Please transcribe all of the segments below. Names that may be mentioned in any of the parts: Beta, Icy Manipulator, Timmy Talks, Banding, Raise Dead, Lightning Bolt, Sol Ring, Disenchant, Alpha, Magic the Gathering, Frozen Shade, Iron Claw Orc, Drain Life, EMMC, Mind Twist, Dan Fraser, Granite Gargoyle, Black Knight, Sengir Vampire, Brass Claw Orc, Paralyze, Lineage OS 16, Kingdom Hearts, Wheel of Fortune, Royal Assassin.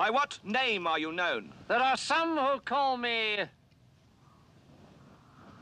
By what name are you known? There are some who call me...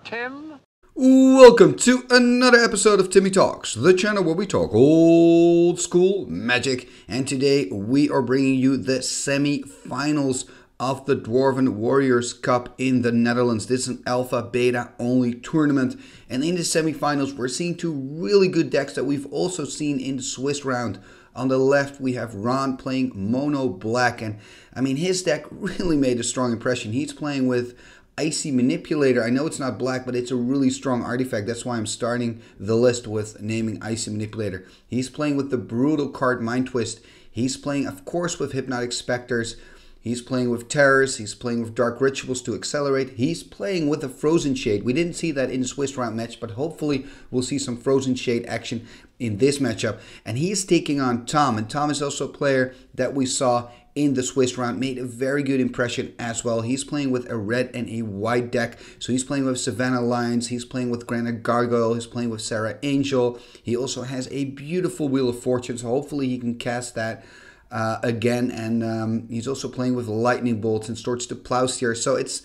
Tim? Welcome to another episode of Timmy Talks, the channel where we talk old school magic. And today we are bringing you the semi-finals of the Dwarven Warriors Cup in the Netherlands. This is an Alpha, Beta only tournament. And in the semi-finals, we're seeing two really good decks that we've also seen in the Swiss round. On the left, we have Ron playing Mono Black. And I mean, his deck really made a strong impression. He's playing with Icy Manipulator. I know it's not black, but it's a really strong artifact. That's why I'm starting the list with naming Icy Manipulator. He's playing with the brutal card Mind Twist. He's playing, of course, with Hypnotic Spectres. He's playing with Terrors. He's playing with Dark Rituals to accelerate. He's playing with a Frozen Shade. We didn't see that in the Swiss round match, but hopefully we'll see some Frozen Shade action in this matchup. And he's taking on Tom. And Tom is also a player that we saw in the Swiss round, made a very good impression as well. He's playing with a red and a white deck. So he's playing with Savannah Lions, he's playing with Granite Gargoyle, he's playing with Serra Angel. He also has a beautiful Wheel of Fortune, so hopefully he can cast that again. And he's also playing with Lightning Bolt and Swords to Plowshares. So it's,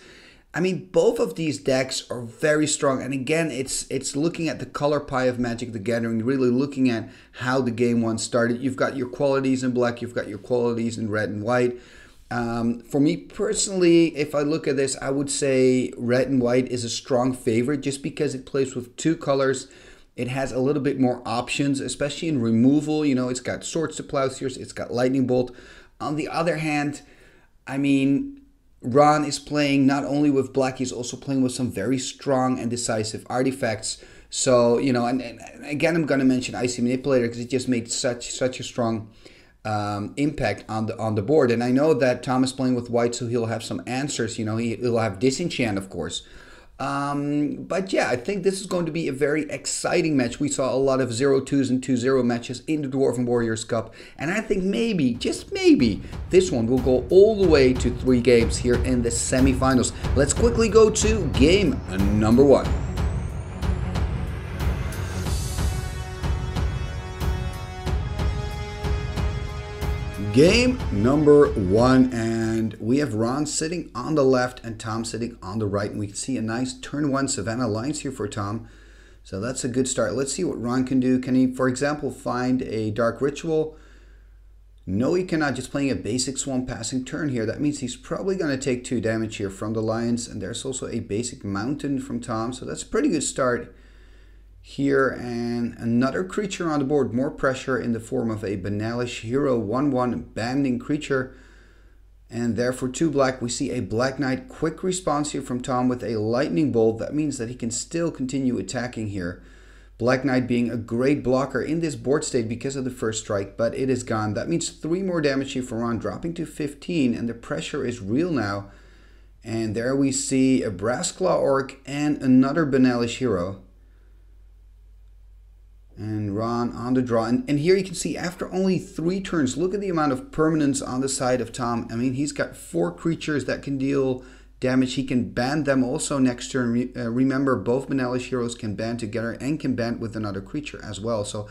I mean, both of these decks are very strong. And again, it's looking at the color pie of Magic the Gathering, really looking at how the game one started. You've got your qualities in black, you've got your qualities in red and white. For me personally, if I look at this, I would say red and white is a strong favorite just because it plays with two colors. It has a little bit more options, especially in removal. You know, it's got Swords to Plowshares, it's got Lightning Bolt. On the other hand, I mean, Ron is playing not only with black, he's also playing with some very strong and decisive artifacts. So, you know, and again, I'm going to mention Icy Manipulator because it just made such a strong impact on the board. And I know that Tom is playing with white, so he'll have some answers. You know, he'll have Disenchant, of course. But yeah, I think this is going to be a very exciting match. We saw a lot of 0-2s and 2-0 matches in the Dwarven Warriors Cup. And I think maybe, just maybe, this one will go all the way to 3 games here in the semifinals. Let's quickly go to game number 1. Game number 1, and we have Ron sitting on the left and Tom sitting on the right. And we can see a nice turn 1 Savannah Lions here for Tom. So that's a good start. Let's see what Ron can do. Can he, for example, find a Dark Ritual? No, he cannot. Just playing a basic Swamp passing turn here. That means he's probably going to take 2 damage here from the Lions. And there's also a basic Mountain from Tom. So that's a pretty good start here, and another creature on the board, more pressure in the form of a Benalish Hero 1-1 banding creature. And therefore 2 black, we see a Black Knight quick response here from Tom with a Lightning Bolt. That means that he can still continue attacking here. Black Knight being a great blocker in this board state because of the first strike, but it is gone. That means 3 more damage here for Ron, dropping to 15, and the pressure is real now. And there we see a Brass Claw Orc and another Benalish Hero. And Ron on the draw. And here you can see after only 3 turns, look at the amount of permanence on the side of Tom. I mean, he's got 4 creatures that can deal damage. He can ban them also next turn. Remember, both Benalish Heroes can ban together and can ban with another creature as well. So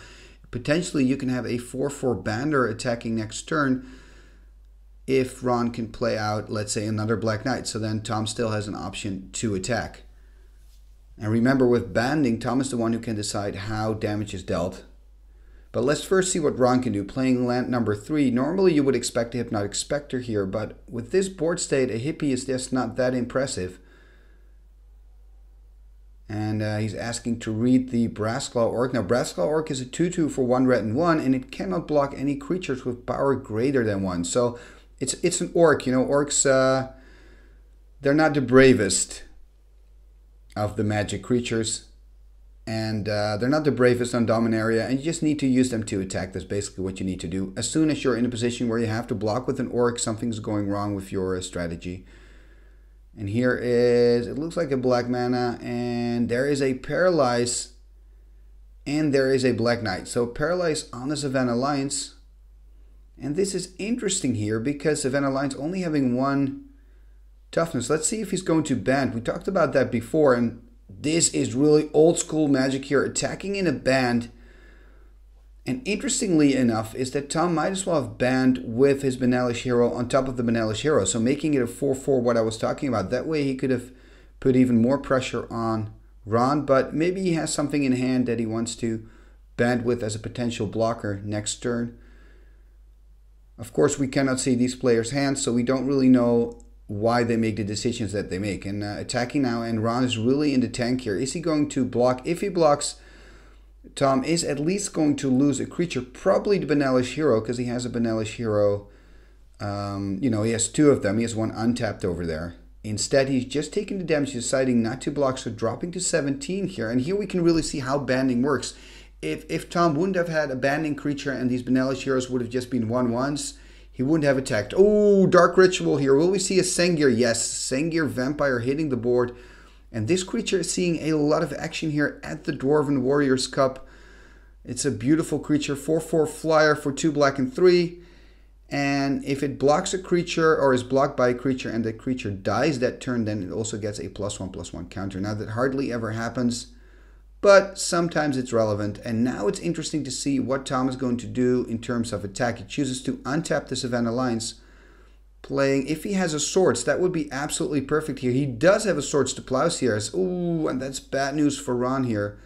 potentially you can have a 4-4 bander attacking next turn if Ron can play out, let's say, another Black Knight. So then Tom still has an option to attack. And remember, with banding, Tom is the one who can decide how damage is dealt. But let's first see what Ron can do. Playing land number 3, normally you would expect a Hypnotic Spectre here, but with this board state, a hippie is just not that impressive. And he's asking to read the Brass Claw Orc. Now, Brass Claw Orc is a 2-2 for 1 red and 1, and it cannot block any creatures with power greater than 1. So it's an orc. You know, orcs, they're not the bravest of the magic creatures, and they're not the bravest on Dominaria, and you just need to use them to attack. That's basically what you need to do. As soon as you're in a position where you have to block with an orc, something's going wrong with your strategy. And here is, it looks like a black mana, and there is a Paralyze, and there is a Black Knight. So Paralyze on the Savannah Lions, and this is interesting here because Savannah Lions only having 1 toughness. Let's see if he's going to band. We talked about that before, and this is really old school magic here, attacking in a band. And interestingly enough is that Tom might as well have banned with his Benalish Hero on top of the Benalish Hero. So making it a 4-4, what I was talking about. That way he could have put even more pressure on Ron. But maybe he has something in hand that he wants to ban with as a potential blocker next turn. Of course, we cannot see these players' hands, so we don't really know why they make the decisions that they make. And attacking now, and Ron is really in the tank here. Is he going to block? If he blocks, Tom is at least going to lose a creature, probably the Benalish Hero, because he has a Benalish Hero. You know, he has two of them. He has one untapped over there. Instead, he's just taking the damage, deciding not to block, so dropping to 17 here. And here we can really see how banning works. If Tom wouldn't have had a banning creature and these Benalish Heroes would have just been 1/1s, he wouldn't have attacked. Oh, Dark Ritual here. Will we see a Sengir? Yes, Sengir Vampire hitting the board. And this creature is seeing a lot of action here at the Dwarven Warriors Cup. It's a beautiful creature. 4-4 flyer for 2 black and 3. And if it blocks a creature or is blocked by a creature and the creature dies that turn, then it also gets a +1/+1 counter. Now that hardly ever happens, but sometimes it's relevant. And now it's interesting to see what Tom is going to do in terms of attack. He chooses to untap the Savannah Lions. Playing, if he has a Swords, that would be absolutely perfect here. He does have a Swords to Plowshares. Ooh, and that's bad news for Ron here.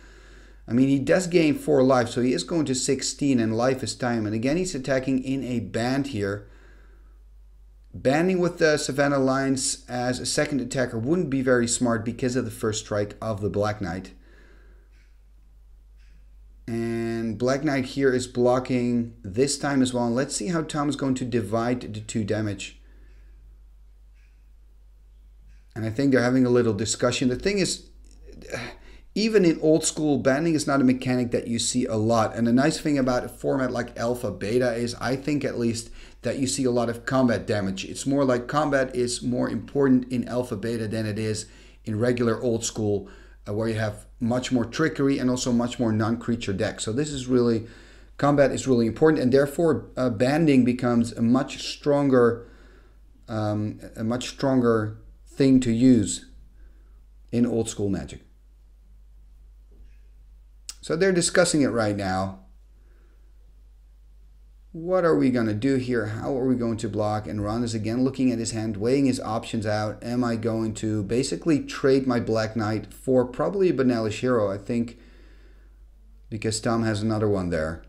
I mean, he does gain 4 life, so he is going to 16, and life is time. And again, he's attacking in a band here. Banning with the Savannah Lions as a second attacker wouldn't be very smart because of the first strike of the Black Knight. And Black Knight here is blocking this time as well. And let's see how Tom is going to divide the 2 damage. And I think they're having a little discussion. The thing is, even in old school, banning is not a mechanic that you see a lot. And the nice thing about a format like Alpha, Beta is, I think at least, that you see a lot of combat damage. It's more like combat is more important in Alpha, Beta than it is in regular old school, where you have much more trickery and also much more non-creature deck. So this is really, combat is really important, and therefore banding becomes a much stronger thing to use in old school Magic. So they're discussing it right now. What are we going to do here? How are we going to block? And Ron is again looking at his hand, weighing his options out. Am I going to basically trade my Black Knight for probably a Benalish Hero, I think, because Tom has another one there.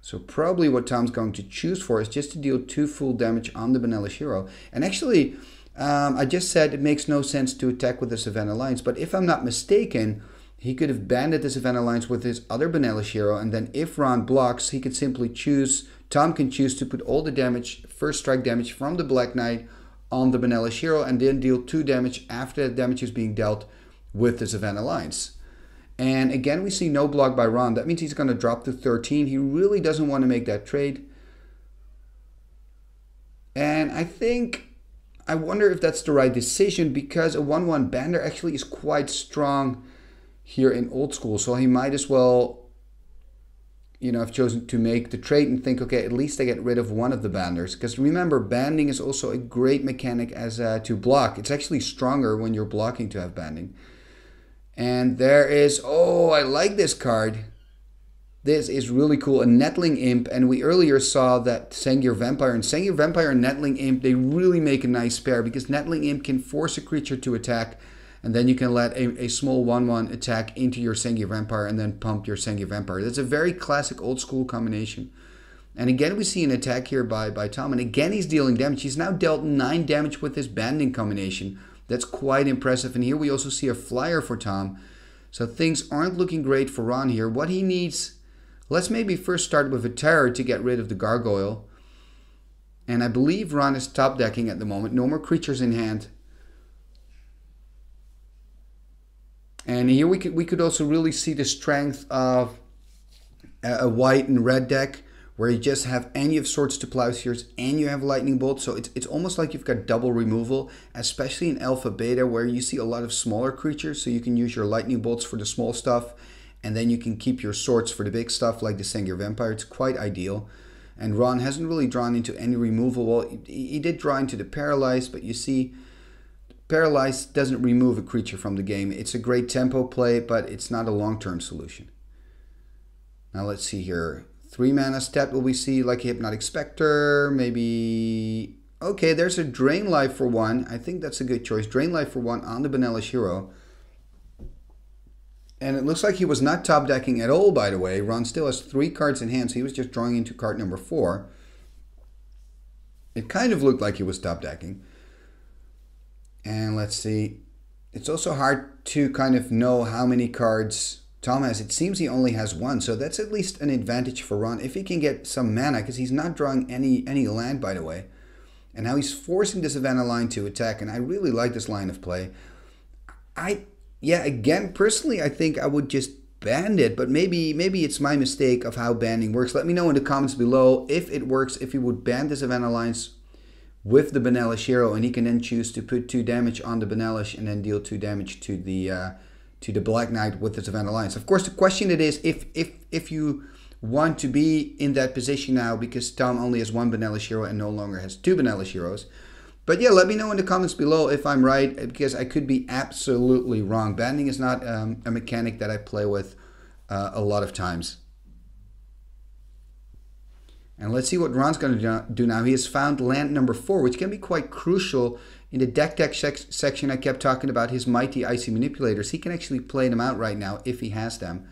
So probably what Tom's going to choose for is just to deal 2 full damage on the Benalish Hero. And actually, I just said it makes no sense to attack with the Savannah Lions, but if I'm not mistaken, he could have banded the Savannah Lions with his other Benalish Hero, and then if Ron blocks, he could simply choose, Tom can choose to put all the damage, first strike damage from the Black Knight on the Benalish Hero, and then deal 2 damage after that damage is being dealt with the Savannah Lions. And again, we see no block by Ron. That means he's going to drop to 13. He really doesn't want to make that trade. And I think, I wonder if that's the right decision, because a 1-1 bander actually is quite strong here in old school, so he might as well, you know, have chosen to make the trade and think, okay, at least I get rid of one of the banders. Because remember, banding is also a great mechanic as to block. It's actually stronger when you're blocking to have banding. And there is, oh, I like this card. This is really cool, a Nettling Imp. And we earlier saw that Sengir Vampire and Nettling Imp, they really make a nice pair, because Nettling Imp can force a creature to attack, and then you can let a small 1-1 attack into your Sengir Vampire and then pump your Sengir Vampire. That's a very classic old school combination. And again, we see an attack here by Tom. And again, he's dealing damage. He's now dealt 9 damage with this banding combination. That's quite impressive. And here we also see a flyer for Tom. So things aren't looking great for Ron here. What he needs, let's maybe first start with a terror to get rid of the gargoyle. And I believe Ron is top decking at the moment. No more creatures in hand. And here we could also really see the strength of a white and red deck, where you just have any of Swords to Plowshares and you have Lightning Bolt. So it's almost like you've got double removal, especially in Alpha Beta, where you see a lot of smaller creatures. So you can use your Lightning Bolts for the small stuff, and then you can keep your Swords for the big stuff like the Sengir Vampire. It's quite ideal. And Ron hasn't really drawn into any removal. Well, he did draw into the Paralyze, but you see, Paralyze doesn't remove a creature from the game. It's a great tempo play, but it's not a long-term solution. Now let's see here. 3 mana stat, will we see like a Hypnotic Spectre, maybe... Okay, there's a Drain Life for 1. I think that's a good choice. Drain Life for 1 on the Benalish Hero. And it looks like he was not top decking at all, by the way. Ron still has 3 cards in hand, so he was just drawing into card number 4. It kind of looked like he was top decking. And let's see. It's also hard to kind of know how many cards Tom has. It seems he only has 1, so that's at least an advantage for Ron. If he can get some mana, because he's not drawing any land, by the way. And now he's forcing the Savannah Lion to attack, and I really like this line of play. Again, personally, I think I would just ban it, but maybe it's my mistake of how banning works. Let me know in the comments below if it works, if you would ban the Savannah Lions with the Benalish Hero, and he can then choose to put 2 damage on the Benalish and then deal 2 damage to the Black Knight with the Savannah Lions. Of course, the question it is if you want to be in that position now, because Tom only has 1 Benalish Hero and no longer has 2 Benalish Heroes. But yeah, let me know in the comments below if I'm right, because I could be absolutely wrong. Banning is not a mechanic that I play with a lot of times. And let's see what Ron's going to do now. He has found land number 4, which can be quite crucial. In the deck section, I kept talking about his mighty Icy Manipulators. He can actually play them out right now if he has them.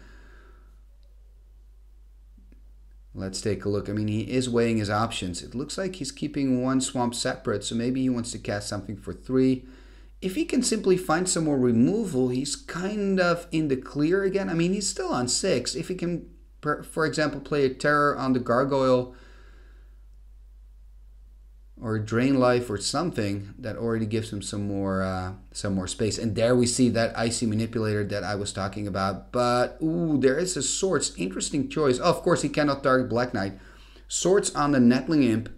Let's take a look. I mean, he is weighing his options. It looks like he's keeping 1 swamp separate, so maybe he wants to cast something for 3. If he can simply find some more removal, he's kind of in the clear again. I mean, he's still on 6. If he can, for example, play a terror on the gargoyle or drain life or something, that already gives him some more space. And there we see that Icy Manipulator that I was talking about. But ooh, there is a Swords. Interesting choice. Oh, of course, he cannot target Black Knight. Swords on the Nettling Imp.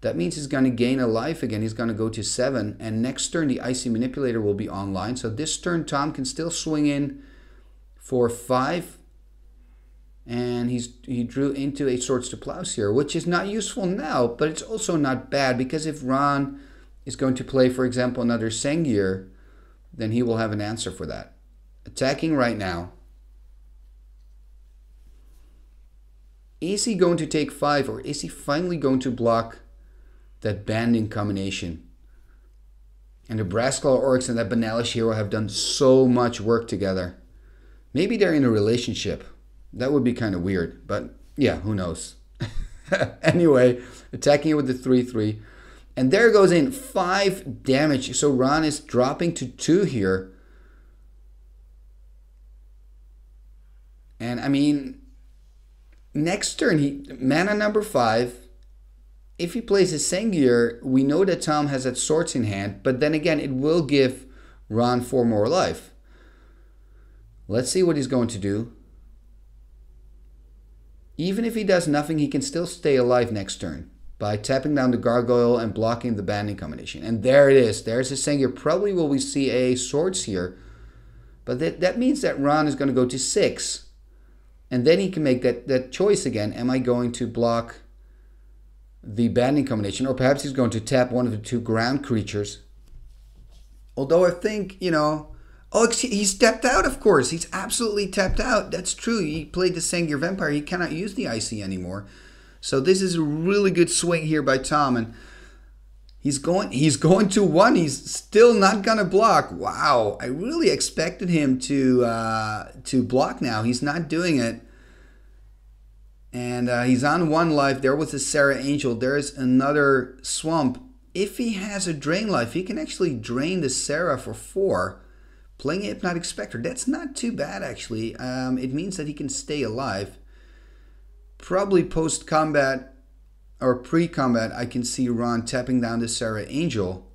That means he's going to gain a life again. He's going to go to 7. And next turn, the Icy Manipulator will be online. So this turn, Tom can still swing in for 5. And he drew into a Swords to Plowshares here, which is not useful now, but it's also not bad, because if Ron is going to play, for example, another Sengir, then he will have an answer for that. Attacking right now. Is he going to take 5, or is he finally going to block that banding combination? And the Brass Claw Orcs and that Benalish Hero have done so much work together. Maybe they're in a relationship. That would be kind of weird, but yeah, who knows? Anyway, attacking it with the 3/3. And there goes in 5 damage. So Ron is dropping to 2 here. And I mean, next turn, mana number 5. If he plays a Sengir, we know that Tom has that Swords in hand, but then again, it will give Ron 4 more life. Let's see what he's going to do. Even if he does nothing, he can still stay alive next turn by tapping down the gargoyle and blocking the banding combination. And there it is. There's a Sengir. Probably will we see a Swords here. But that means that Ron is going to go to 6. And then he can make that choice again. Am I going to block the banding combination? Or perhaps he's going to tap one of the 2 ground creatures. Although I think, you know... Oh, he's tapped out, of course. He's absolutely tapped out. That's true. He played the Sengir Vampire. He cannot use the Icy anymore. So this is a really good swing here by Tom. And he's going to 1. He's still not going to block. Wow. I really expected him to block now. He's not doing it. And he's on 1 life. There was a Serra Angel. There is another swamp. If he has a drain life, he can actually drain the Serra for 4. Playing a Hypnotic Spectre, that's not too bad actually. It means that he can stay alive. Probably post-combat or pre-combat, I can see Ron tapping down the Serra Angel.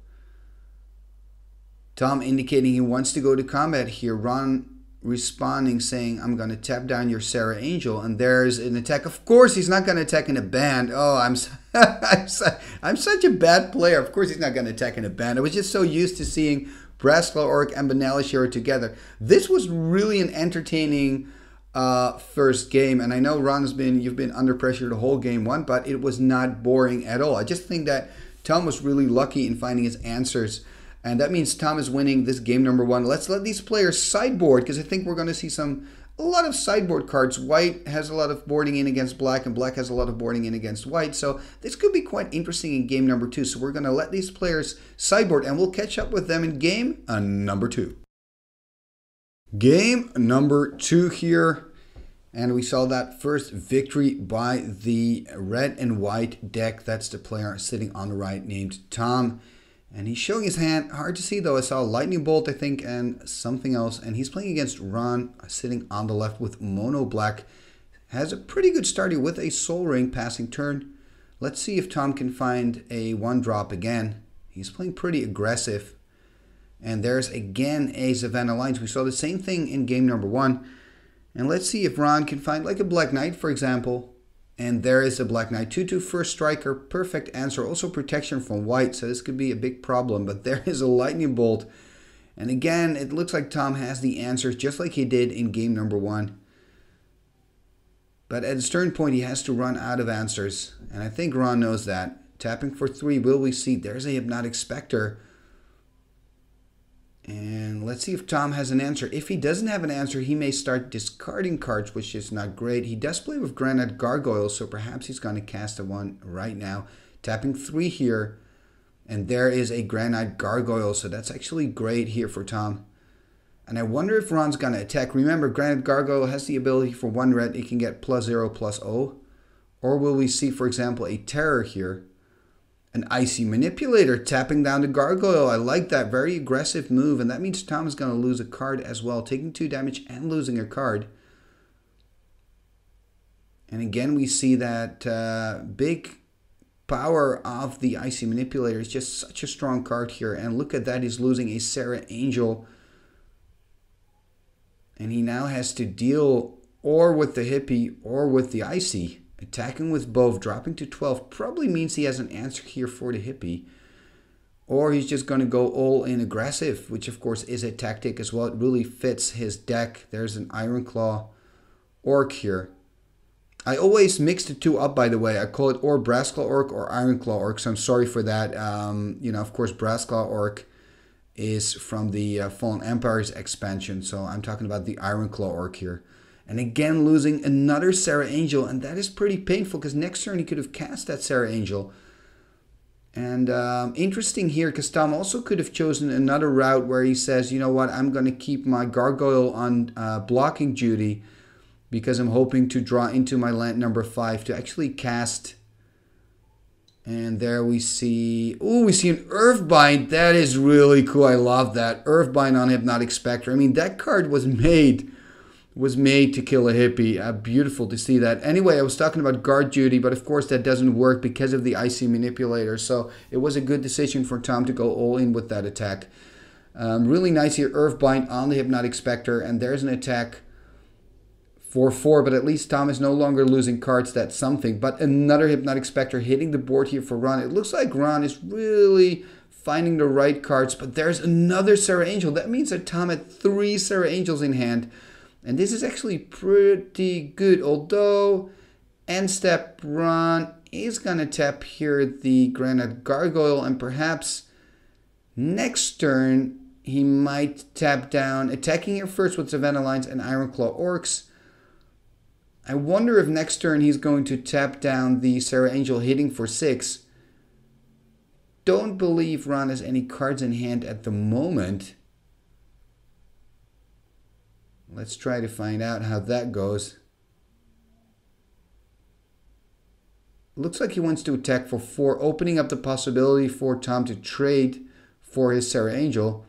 Tom indicating he wants to go to combat here. Ron responding saying, I'm going to tap down your Serra Angel. And there's an attack. Of course, he's not going to attack in a band. Oh, I'm such a bad player. Of course, he's not going to attack in a band. I was just so used to seeing Brass Claw Orc and Benalish Hero together. This was really an entertaining first game, and I know Ron's you've been under pressure the whole game one, but it was not boring at all. I just think that Tom was really lucky in finding his answers, and that means Tom is winning this game number 1. Let's let these players sideboard, because I think we're going to see some a lot of sideboard cards. White has a lot of boarding in against black, and black has a lot of boarding in against white. So this could be quite interesting in game number two. So we're going to let these players sideboard, and we'll catch up with them in game number two. Game number two here. And we saw that first victory by the red and white deck. That's the player sitting on the right named Tom. And he's showing his hand. Hard to see though. I saw Lightning Bolt, I think, and something else. And he's playing against Ron, sitting on the left with Mono Black. Has a pretty good start here with a Sol Ring passing turn. Let's see if Tom can find a one drop again. He's playing pretty aggressive. And there's again a Savannah Lion. We saw the same thing in game number one. And let's see if Ron can find like a Black Knight, for example. And there is a Black Knight. 2-2 first striker. Perfect answer. Also protection from white. So this could be a big problem. But there is a Lightning Bolt. And again, it looks like Tom has the answers just like he did in game number one. But at a certain point, he has to run out of answers. And I think Ron knows that. Tapping for three. Will we see? There's a Hypnotic Spectre. And let's see if Tom has an answer. If he doesn't have an answer, he may start discarding cards, which is not great. He does play with Granite Gargoyle, so perhaps he's going to cast a one right now. Tapping three here. And there is a Granite Gargoyle, so that's actually great here for Tom. And I wonder if Ron's going to attack. Remember, Granite Gargoyle has the ability for one red. It can get +0/+0. Or will we see, for example, a terror here? An Icy Manipulator, tapping down the Gargoyle. I like that. Very aggressive move. And that means Tom is going to lose a card as well. Taking 2 damage and losing a card. And again, we see that big power of the Icy Manipulator. It's just such a strong card here. And look at that. He's losing a Serra Angel. And he now has to deal or with the Hippie or with the Icy. Attacking with both, dropping to 12, probably means he has an answer here for the Hippie. Or he's just going to go all in aggressive, which of course is a tactic as well. It really fits his deck. There's an Iron Claw Orc here. I always mix the two up, by the way. I call it or Brass Claw Orc or Iron Claw Orc, so I'm sorry for that. You know, of course, Brass Claw Orc is from the Fallen Empires expansion, so I'm talking about the Iron Claw Orc here. And again, losing another Serra Angel. And that is pretty painful because next turn he could have cast that Serra Angel. And interesting here because Tom also could have chosen another route where he says, you know what, I'm going to keep my Gargoyle on blocking duty because I'm hoping to draw into my land number 5 to actually cast. And there we see, oh, we see an Earthbind. That is really cool. I love that. Earthbind on Hypnotic Spectre. I mean, that card was made to kill a Hippie. Beautiful to see that. Anyway, I was talking about guard duty, but of course that doesn't work because of the Icy Manipulator. So it was a good decision for Tom to go all in with that attack. Really nice here, Earthbind on the Hypnotic Spectre, and there's an attack for 4, but at least Tom is no longer losing cards. That's something. But another Hypnotic Spectre hitting the board here for Ron. It looks like Ron is really finding the right cards, but there's another Serra Angel. That means that Tom had 3 Serra Angels in hand. And this is actually pretty good, although end step Ron is going to tap here the Granite Gargoyle, and perhaps next turn he might tap down, attacking here first with Savannah Lions and Iron Claw Orcs. I wonder if next turn he's going to tap down the Serra Angel hitting for 6. Don't believe Ron has any cards in hand at the moment. Let's try to find out how that goes. Looks like he wants to attack for 4, opening up the possibility for Tom to trade for his Serra Angel.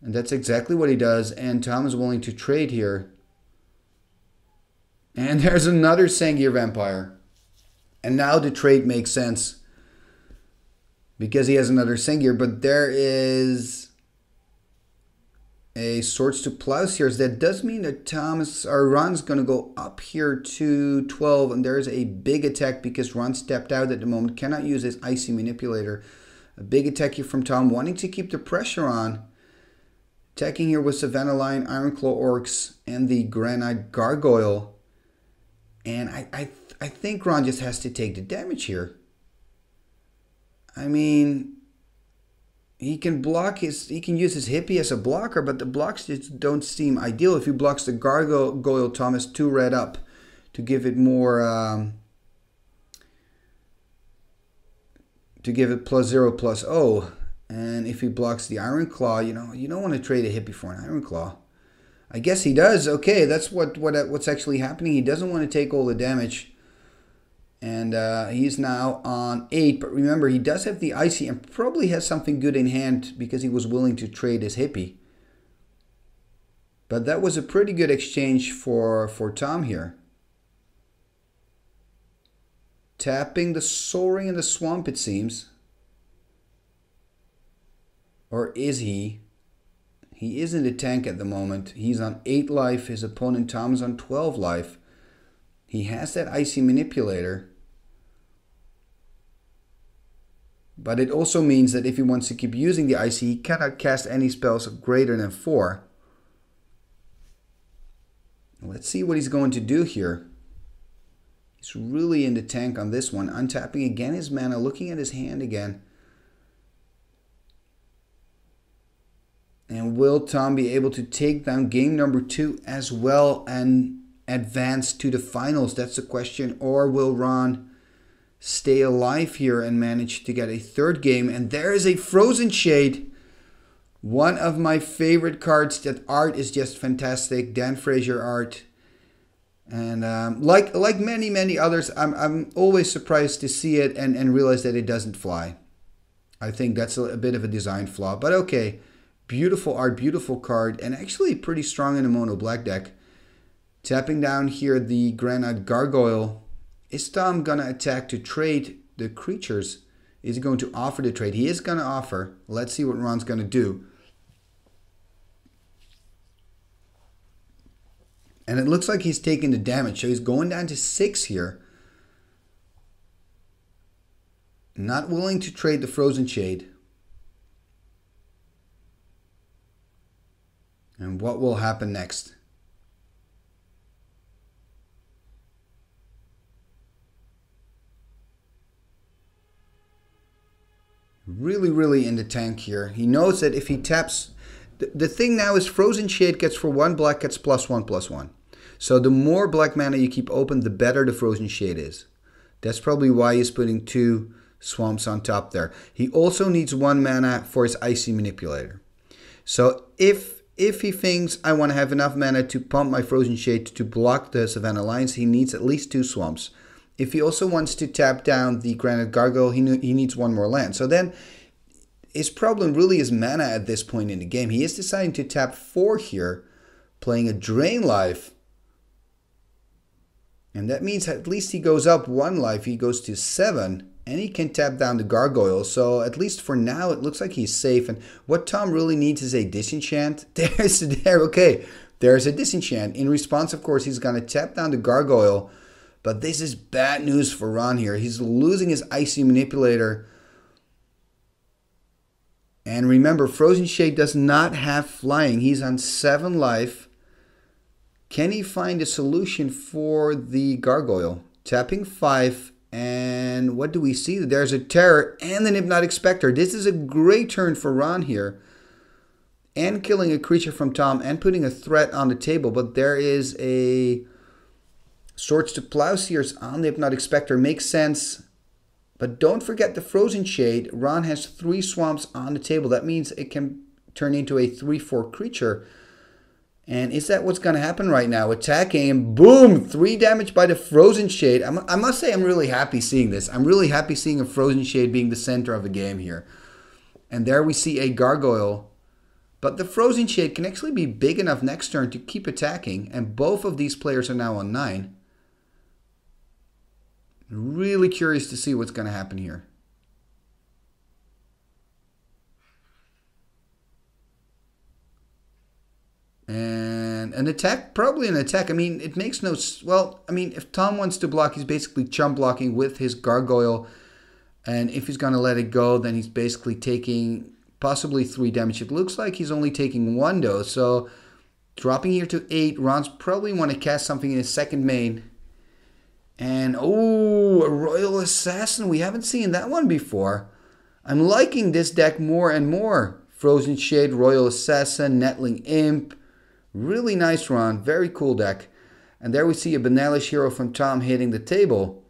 And that's exactly what he does, and Tom is willing to trade here. And there's another Sengir Vampire. And now the trade makes sense because he has another Sengir, but there is a Swords to Plowshares. That does mean that Ron's going to go up here to 12, and there is a big attack because Ron stepped out at the moment, cannot use his Icy Manipulator. A big attack here from Tom, wanting to keep the pressure on. Attacking here with Savannah Lion, Iron Claw Orcs, and the Granite Gargoyle. And I think Ron just has to take the damage here. I mean, he can block his, he can use his hippie as a blocker, but the blocks just don't seem ideal. If he blocks the Gargoyle, Thomas 2 red up to give it more, to give it +0/+0. And if he blocks the Iron Claw, you know, you don't want to trade a hippie for an Iron Claw. I guess he does. Okay, that's what's actually happening. He doesn't want to take all the damage. And he's now on 8. But remember, he does have the Icy and probably has something good in hand because he was willing to trade his hippie. But that was a pretty good exchange for Tom here. Tapping the Sol Ring in the swamp, it seems. Or is he? He isn't a tank at the moment. He's on 8 life. His opponent Tom's on 12 life. He has that Icy Manipulator. But it also means that if he wants to keep using the Icy, he cannot cast any spells greater than 4. Let's see what he's going to do here. He's really in the tank on this one. Untapping again his mana, looking at his hand again. And will Tom be able to take down game number 2 as well and advance to the finals? That's the question. Or will Ron stay alive here and manage to get a 3rd game? And there is a Frozen Shade. One of my favorite cards. That art is just fantastic. Dan Fraser art. And like many others, I'm always surprised to see it and realize that it doesn't fly. I think that's a bit of a design flaw, but okay. Beautiful art, beautiful card, and actually pretty strong in a mono black deck. Tapping down here the Granite Gargoyle. Is Tom going to attack to trade the creatures? Is he going to offer the trade? He is going to offer. Let's see what Ron's going to do. And it looks like he's taking the damage, so he's going down to 6 here. Not willing to trade the Frozen Shade. And what will happen next? Really in the tank here. He knows that if he taps... The thing now is Frozen Shade gets for 1 black, gets +1/+1. So the more black mana you keep open, the better the Frozen Shade is. That's probably why he's putting 2 swamps on top there. He also needs 1 mana for his Icy Manipulator. So if he thinks I want to have enough mana to pump my Frozen Shade to block the Savannah Lions, he needs at least 2 swamps. If he also wants to tap down the Granite Gargoyle, he needs 1 more land. So then his problem really is mana at this point in the game. He is deciding to tap 4 here, playing a Drain Life. And that means at least he goes up 1 life. He goes to 7. And he can tap down the Gargoyle, so at least for now it looks like he's safe. And what Tom really needs is a Disenchant. Okay, there's a Disenchant. In response, of course, he's going to tap down the Gargoyle. But this is bad news for Ron here. He's losing his Icy Manipulator. And remember, Frozen Shade does not have flying. He's on 7 life. Can he find a solution for the Gargoyle? Tapping 5. And what do we see? There's a Terror and an Hypnotic Spectre. This is a great turn for Ron here. And killing a creature from Tom and putting a threat on the table. But there is a Swords to Plowshares on the Hypnotic Spectre. Makes sense. But don't forget the Frozen Shade. Ron has 3 swamps on the table. That means it can turn into a 3/4 creature. And is that what's going to happen right now? Attacking and boom! 3 damage by the Frozen Shade. I must say I'm really happy seeing this. I'm really happy seeing a Frozen Shade being the center of the game here. And there we see a Gargoyle. But the Frozen Shade can actually be big enough next turn to keep attacking. And both of these players are now on 9. Really curious to see what's going to happen here. And an attack, probably an attack. I mean, it makes no... Well, I mean, if Tom wants to block, he's basically chump blocking with his Gargoyle. And if he's going to let it go, then he's basically taking possibly 3 damage. It looks like he's only taking 1, though. So dropping here to 8, Ron's probably want to cast something in his second main. And, oh, a Royal Assassin. We haven't seen that one before. I'm liking this deck more and more. Frozen Shade, Royal Assassin, Nettling Imp. Really nice run. Very cool deck. And there we see a Benalish Hero from Tom hitting the table.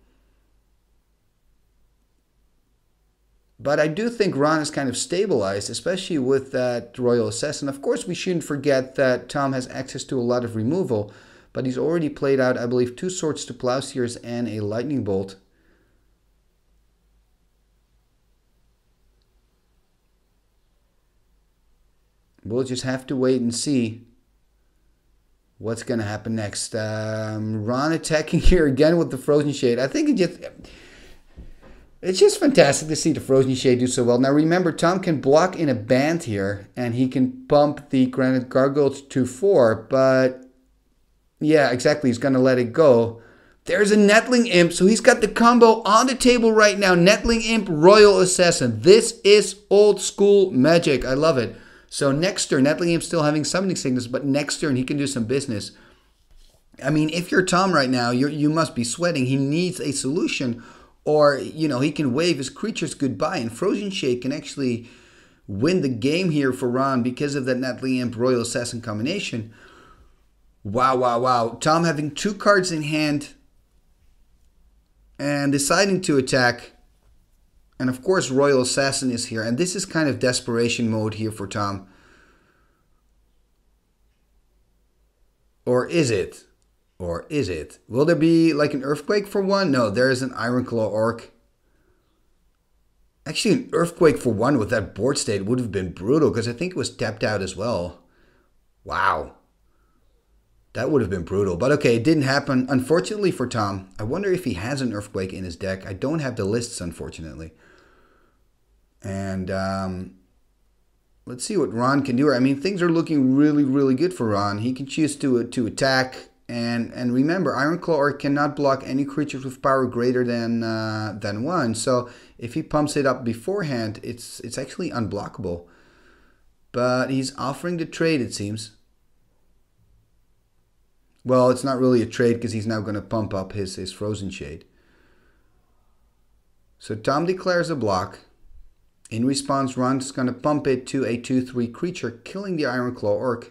But I do think Ron is kind of stabilized, especially with that Royal Assassin. Of course, we shouldn't forget that Tom has access to a lot of removal, but he's already played out, I believe, 2 Swords to Plowshares and a Lightning Bolt. We'll just have to wait and see what's going to happen next. Ron attacking here again with the Frozen Shade. I think it's just fantastic to see the Frozen Shade do so well. Now remember, Tom can block in a band here, and he can pump the Granite Gargoyle to 2/4, but yeah, exactly, he's going to let it go. There's a Nettling Imp, so he's got the combo on the table right now. Nettling Imp, Royal Assassin. This is old school Magic. I love it. So next turn, Nettling Imp still having summoning sickness, but next turn he can do some business. I mean, if you're Tom right now, you must be sweating. He needs a solution, or, you know, he can wave his creatures goodbye. And Frozen Shade can actually win the game here for Ron because of that Nettling Imp Royal Assassin combination. Wow, wow, wow. Tom having 2 cards in hand and deciding to attack. And of course, Royal Assassin is here. And this is kind of desperation mode here for Tom. Or is it? Or is it? Will there be like an Earthquake for 1? No, there is an Iron Claw Orc. Actually, an Earthquake for 1 with that board state would have been brutal, because I think it was tapped out as well. Wow. That would have been brutal. But okay, it didn't happen, unfortunately, for Tom. I wonder if he has an Earthquake in his deck. I don't have the lists, unfortunately. And let's see what Ron can do. I mean, things are looking really, really good for Ron. He can choose to attack. And remember, Iron Claw Orc cannot block any creatures with power greater than 1. So if he pumps it up beforehand, it's actually unblockable. But he's offering to trade, it seems. Well, it's not really a trade because he's now going to pump up his Frozen Shade. So Tom declares a block. In response, Ron's going to pump it to a 2/3 creature, killing the Iron Claw Orc.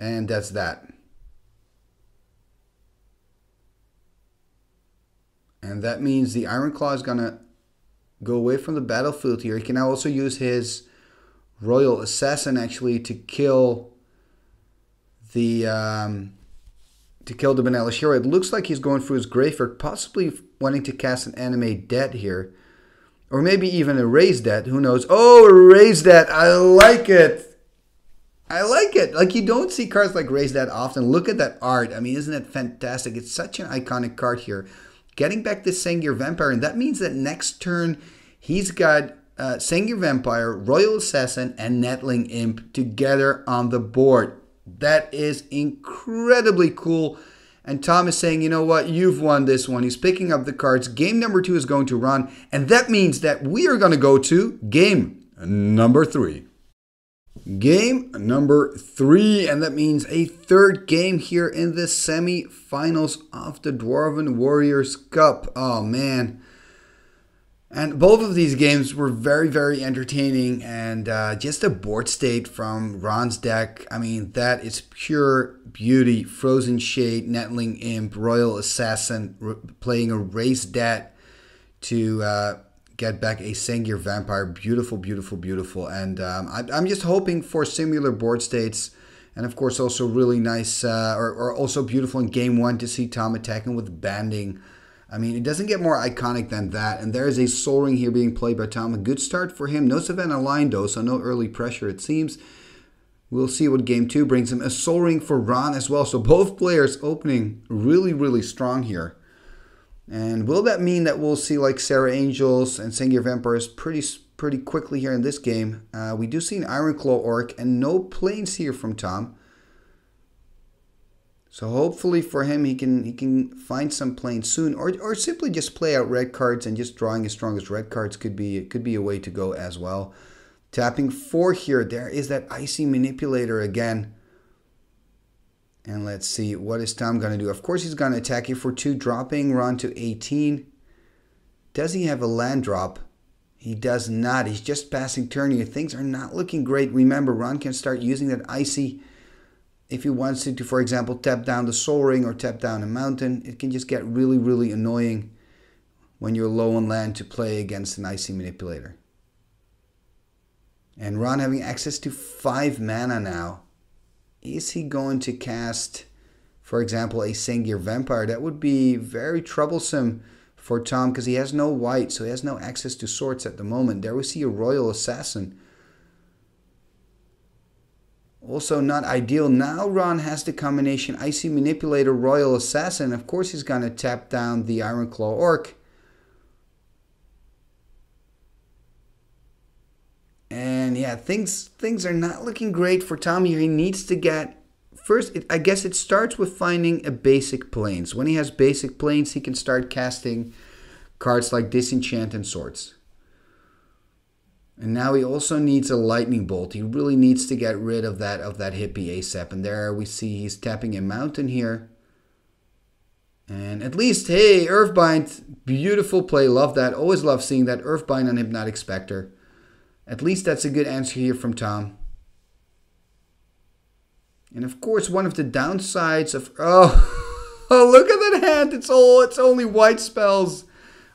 And that's that. And that means the Iron Claw is going to go away from the battlefield here. He can now also use his Royal Assassin actually to kill the Benalish Hero. It looks like he's going through his graveyard, possibly wanting to cast an Animate Dead here. Or maybe even a Raise Dead. Who knows? Oh, Raise Dead. I like it. I like it. Like, you don't see cards like Raise Dead often. Look at that art. I mean, isn't that fantastic? It's such an iconic card here. Getting back this Sengir Vampire, and that means that next turn he's got Sengir Vampire, Royal Assassin, and Nettling Imp together on the board. That is incredibly cool. And Tom is saying, you know what, you've won this one. He's picking up the cards. Game number 2 is going to Ron, and that means that we are going to go to game number 3. Game number 3, and that means a third game here in the semi-finals of the Dwarven Warriors Cup. Oh, man. And both of these games were very, very entertaining, and just a board state from Ron's deck. I mean, that is pure beauty. Frozen Shade, Nettling Imp, Royal Assassin, playing a Raise Dead to get back a Sengir Vampire. Beautiful, beautiful, beautiful. And I'm just hoping for similar board states. And of course, also really nice, or also beautiful in game 1 to see Tom attacking with banding. I mean, it doesn't get more iconic than that. And there is a Sol Ring here being played by Tom. A good start for him. No Savannah Lion, though, so no early pressure, it seems. We'll see what game 2 brings him. A Sol Ring for Ron as well. So both players opening really, really strong here. And will that mean that we'll see like Serra Angels and Sengir Vampires pretty quickly here in this game? We do see an Iron Claw Orc and no planes here from Tom. So hopefully for him, he can find some planes soon, or simply just play out red cards, and just drawing his strongest red cards could be a way to go as well. Tapping 4 here, there is that Icy Manipulator again. And let's see, what is Tom going to do? Of course he's going to attack you for 2, dropping Ron to 18. Does he have a land drop? He does not. He's just passing turn here. Things are not looking great. Remember, Ron can start using that Icy if he wants to, for example, tap down the Sol Ring or tap down a mountain. It can just get really, really annoying when you're low on land to play against an Icy Manipulator. And Ron having access to 5 mana now. Is he going to cast, for example, a Sengir Vampire? That would be very troublesome for Tom because he has no white, so he has no access to swords at the moment. There we see a Royal Assassin. Also not ideal. Now Ron has the combination Icy Manipulator, Royal Assassin. Of course he's going to tap down the Iron Claw Orc. And yeah, things are not looking great for Tom here. He needs to get, first, I guess it starts with finding a basic planes. When he has basic planes, he can start casting cards like Disenchant and Swords. And now he also needs a Lightning Bolt. He really needs to get rid of that hippie ASAP. And there we see he's tapping a mountain here. And at least, hey, Earthbind, beautiful play. Love that. Always love seeing that Earthbind on Hypnotic Spectre. At least that's a good answer here from Tom. And of course, one of the downsides of... Oh, look at that hand. It's only white spells.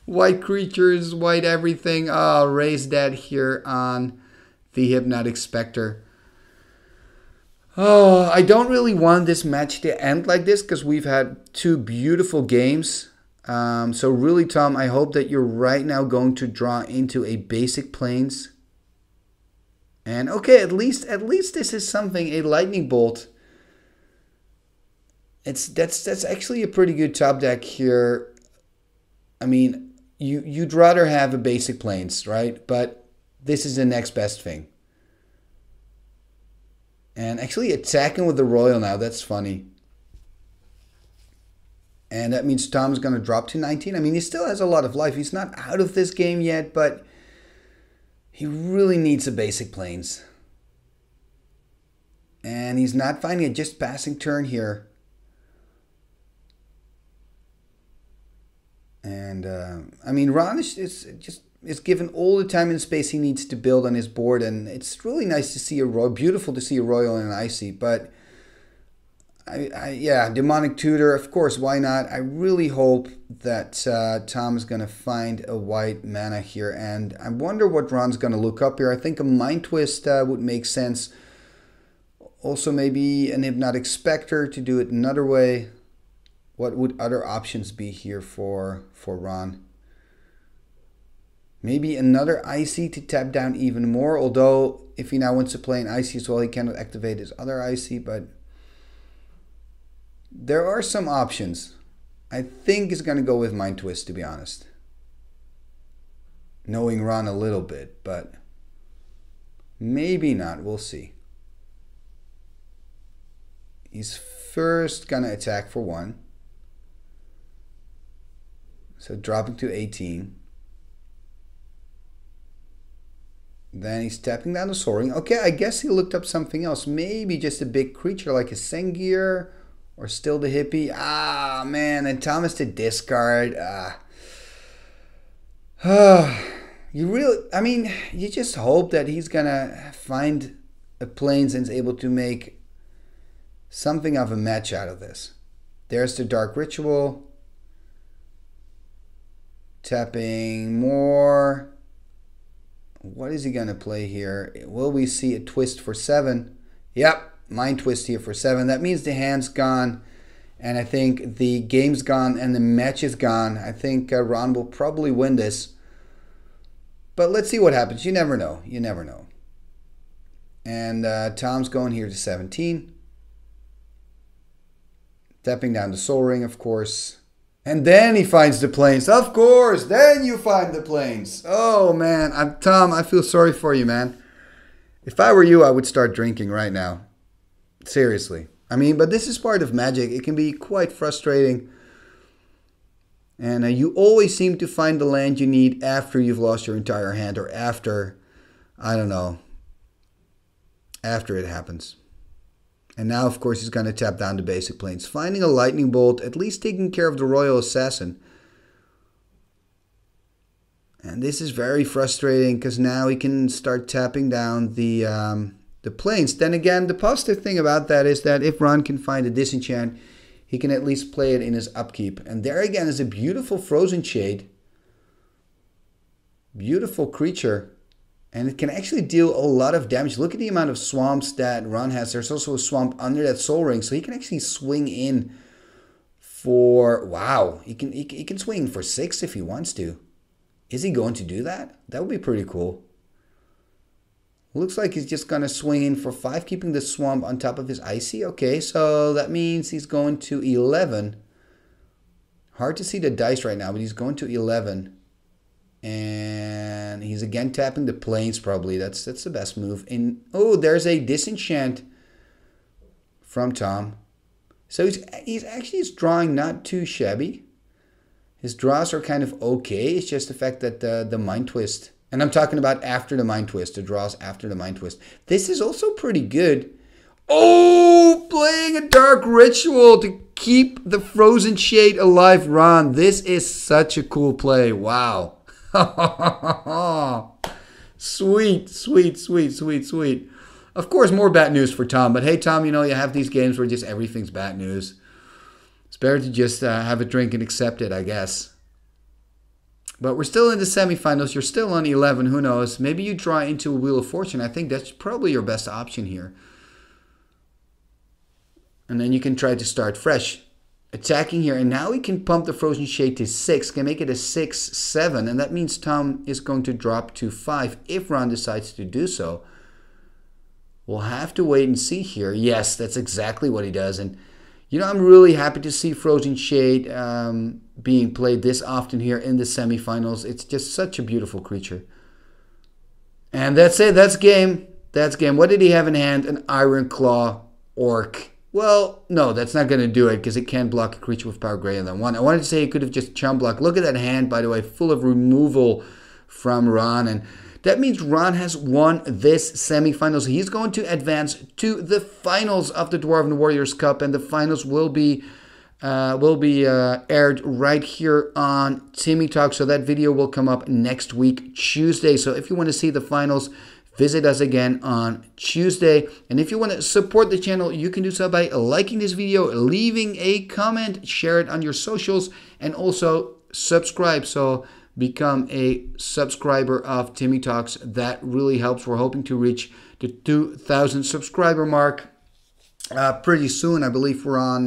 White creatures, white everything. Oh, Raise Dead here on the Hypnotic Spectre. Oh, I don't really want this match to end like this because we've had 2 beautiful games. So really, Tom, I hope that you're right now going to draw into a basic planes. And okay, at least this is something, a Lightning Bolt. That's actually a pretty good top deck here. I mean, you'd rather have a basic planes, right? But this is the next best thing. And actually attacking with the Royal now, that's funny. And that means Tom's going to drop to 19. I mean, he still has a lot of life. He's not out of this game yet, but he really needs a basic planes. And he's not finding it, just passing turn here. And, I mean, Ron is given all the time and space he needs to build on his board. And it's really nice to see a Royal, beautiful to see a Royal and an Icy. But, yeah, Demonic Tutor, of course, why not? I really hope that Tom is going to find a white mana here. And I wonder what Ron's going to look up here. I think a Mind Twist would make sense. Also, maybe an Hypnotic Spectre to do it another way. What would other options be here for Ron? Maybe another Icy to tap down even more. Although, if he now wants to play an Icy as well, he cannot activate his other Icy, but... there are some options. I think he's going to go with Mind Twist, to be honest. Knowing Ron a little bit, but maybe not. We'll see. He's first going to attack for 1. So dropping to 18. Then he's tapping down the Sol Ring. Okay, I guess he looked up something else. Maybe just a big creature like a Sengir. Or still the hippie. Ah, man. And Thomas to discard. You really... I mean, you just hope that he's going to find a planes and is able to make something of a match out of this. There's the Dark Ritual. Tapping more. What is he going to play here? Will we see a twist for 7? Yep. Mind Twist here for 7. That means the hand's gone, and I think the game's gone, and the match is gone. I think Ron will probably win this, but let's see what happens. You never know. You never know. And Tom's going here to 17. Tapping down the Sol Ring, of course. And then he finds the planes. Of course, then you find the planes. Oh, man. Tom, I feel sorry for you, man. If I were you, I would start drinking right now. Seriously. I mean, but this is part of Magic. It can be quite frustrating. And you always seem to find the land you need after you've lost your entire hand or after, I don't know, after it happens. And now, of course, he's going to tap down the basic planes. Finding a Lightning Bolt, at least taking care of the Royal Assassin. And this is very frustrating because now he can start tapping down the planes. Then again, the positive thing about that is that if Ron can find a Disenchant, he can at least play it in his upkeep. And there again is a beautiful Frozen Shade. Beautiful creature. And it can actually deal a lot of damage. Look at the amount of swamps that Ron has. There's also a swamp under that Sol Ring. So he can actually swing in for... Wow. He can swing for 6 if he wants to. Is he going to do that? That would be pretty cool. Looks like he's just going to swing in for 5, keeping the swamp on top of his Icy. Okay, so that means he's going to 11. Hard to see the dice right now, but he's going to 11. And he's again tapping the planes probably. That's the best move. And oh, there's a Disenchant from Tom. So he's drawing not too shabby. His draws are kind of okay. It's just the fact that the Mind Twist. And I'm talking about after the Mind Twist. The draws after the Mind Twist. This is also pretty good. Oh, playing a Dark Ritual to keep the Frozen Shade alive, Ron. This is such a cool play. Wow. Sweet, sweet, sweet, sweet, sweet. Of course, more bad news for Tom. But hey, Tom, you know, you have these games where just everything's bad news. It's better to just have a drink and accept it, I guess. But we're still in the semifinals. You're still on 11. Who knows? Maybe you draw into a Wheel of Fortune. I think that's probably your best option here. And then you can try to start fresh. Attacking here, and now he can pump the Frozen Shade to 6, can make it a 6-7, and that means Tom is going to drop to 5 if Ron decides to do so. We'll have to wait and see here. Yes, that's exactly what he does, and you know, I'm really happy to see Frozen Shade being played this often here in the semifinals. It's just such a beautiful creature. And that's it, that's game. That's game. What did he have in hand? An Iron Claw Orc. Well, no, that's not going to do it because it can't block a creature with power greater than 1. I wanted to say he could have just chump block. Look at that hand, by the way, full of removal from Ron. And that means Ron has won this semifinals. He's going to advance to the finals of the Dwarven Warriors Cup. And the finals will be aired right here on Timmy Talk. So that video will come up next week, Tuesday. So if you want to see the finals, visit us again on Tuesday. And if you want to support the channel, you can do so by liking this video, leaving a comment, share it on your socials, and also subscribe. So become a subscriber of Timmy Talks. That really helps. We're hoping to reach the 2,000 subscriber mark pretty soon. I believe we're on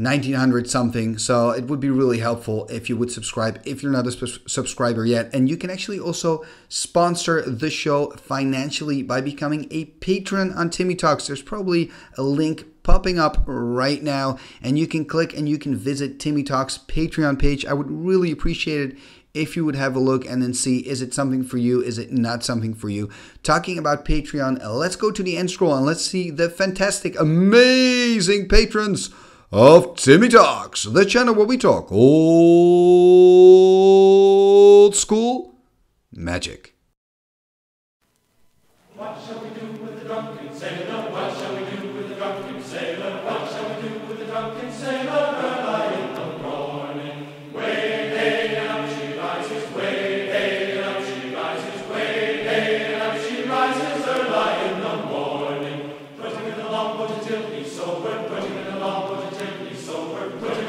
1,900 something. So it would be really helpful if you would subscribe if you're not a subscriber yet. And you can actually also sponsor the show financially by becoming a patron on Timmy Talks. There's probably a link popping up right now, and you can click and you can visit Timmy Talks Patreon page. I would really appreciate it if you would have a look and then see, is it something for you? Is it not something for you? Talking about Patreon, let's go to the end scroll and let's see the fantastic, amazing patrons of Timmy Talks, the channel where we talk old school magic. What shall we do with the drunken sailor? What shall we do with the drunken sailor? What shall we do with the drunken sailor? Her lying the morning. Way day and up she rises. Way day and up she rises. Way day and up she rises. Her lying the morning. Putting in the long water till he's sober. Putting in the long water. Putting in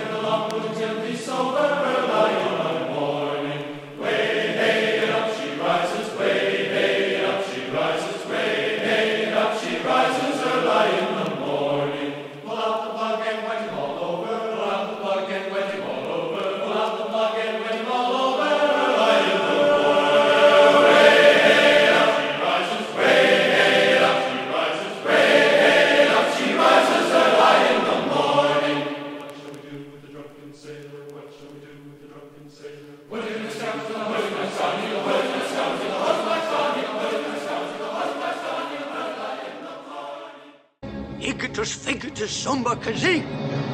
the long water till he's sober, her lying the morning. Way, hey, up she rises. Way, hey, up she rises. Way, hey, up she rises. Her lying the morning. Pull out the plug and wet him all over. Pull out the plug and wet him all over. Pull out the plug and wet him all over. Her lying the morning. Way, hey, up she rises. Way, hey, up she rises. Way, hey, up she rises. Her lying the morning. Sailor, what shall we do with the drunken sailor? What in the scout to the husband, my son? What in the scout to the husband, my son? What in the scout to the husband, my son? What in the scout to the husband, my son? Icatus, ficatus, sumba, kazee!